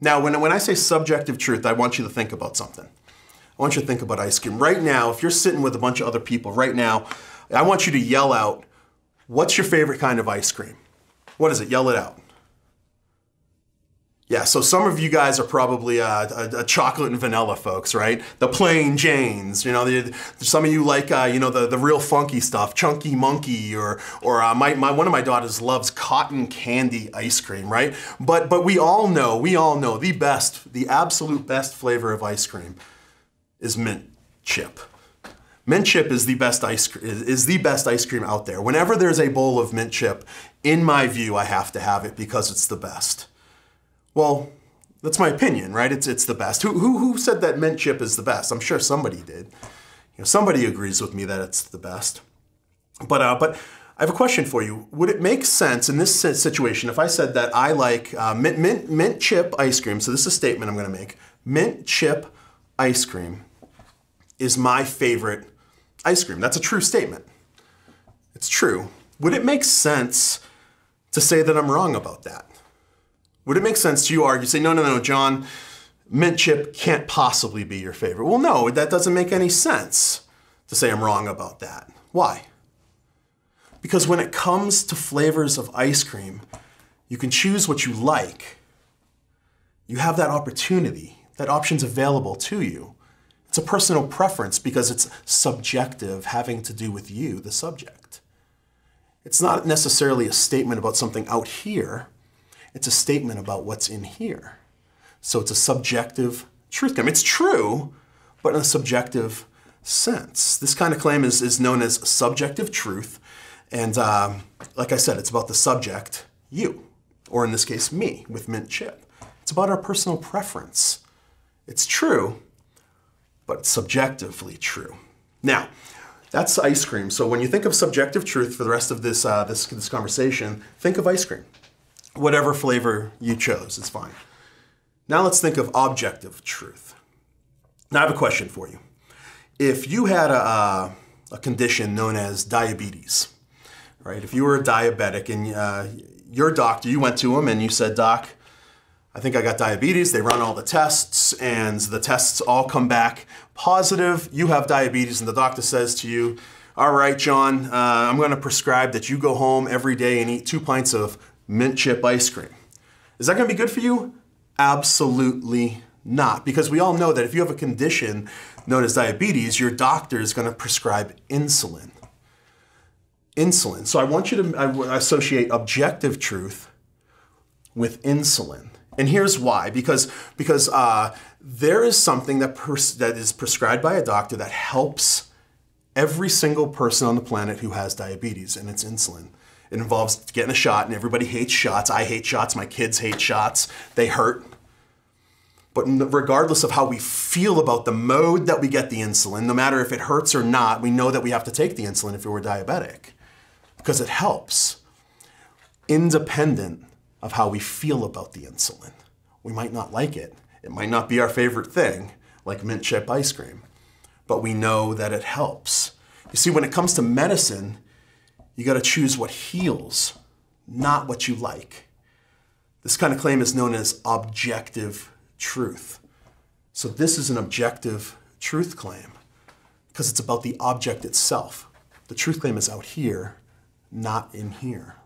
Now, when I say subjective truth, I want you to think about something. I want you to think about ice cream. Right now, if you're sitting with a bunch of other people right now, I want you to yell out, what's your favorite kind of ice cream? What is it? Yell it out. Yeah, so some of you guys are probably chocolate and vanilla folks, right? The plain Janes, you know, some of you like, you know, the real funky stuff, Chunky Monkey, or one of my daughters loves cotton candy ice cream, right? But we all know the best, the absolute best flavor of ice cream is mint chip. Mint chip is the best ice cream out there. Whenever there's a bowl of mint chip, in my view, I have to have it because it's the best. Well, that's my opinion, right? It's the best. Who said that mint chip is the best? I'm sure somebody did. You know, somebody agrees with me that it's the best. But I have a question for you. Would it make sense in this situation if I said that I like mint chip ice cream? So this is a statement I'm going to make. Mint chip ice cream is my favorite ice cream. That's a true statement. It's true. Would it make sense to say that I'm wrong about that? Would it make sense to you argue, say, no, John, mint chip can't possibly be your favorite? Well, no, that doesn't make any sense to say I'm wrong about that. Why? Because when it comes to flavors of ice cream, you can choose what you like. You have that opportunity, that option's available to you. It's a personal preference because it's subjective, having to do with you, the subject. It's not necessarily a statement about something out here. It's a statement about what's in here. So it's a subjective truth claim. It's true, but in a subjective sense. This kind of claim is known as subjective truth. And like I said, it's about the subject, you, or in this case, me, with mint chip. It's about our personal preference. It's true, but subjectively true. Now, that's ice cream. So when you think of subjective truth for the rest of this, this conversation, think of ice cream. Whatever flavor you chose, it's fine. Now let's think of objective truth. Now I have a question for you. If you had a condition known as diabetes, right? If you were a diabetic and your doctor, you went to him and you said, Doc, I think I got diabetes. They run all the tests and the tests all come back positive. You have diabetes and the doctor says to you, all right, John, I'm going to prescribe that you go home every day and eat 2 pints of mint chip ice cream. Is that going to be good for you? Absolutely not. Because we all know that if you have a condition known as diabetes, your doctor is going to prescribe insulin. Insulin. So I want you to associate objective truth with insulin. And here's why. Because there is something that is prescribed by a doctor that helps every single person on the planet who has diabetes, and it's insulin. It involves getting a shot, and everybody hates shots. I hate shots. My kids hate shots. They hurt. But regardless of how we feel about the mode that we get the insulin, no matter if it hurts or not, we know that we have to take the insulin if we're diabetic because it helps. Independent of how we feel about the insulin. We might not like it. It might not be our favorite thing, like mint chip ice cream, but we know that it helps. You see, when it comes to medicine, you got to choose what heals, not what you like. This kind of claim is known as objective truth. So this is an objective truth claim because it's about the object itself. The truth claim is out here, not in here.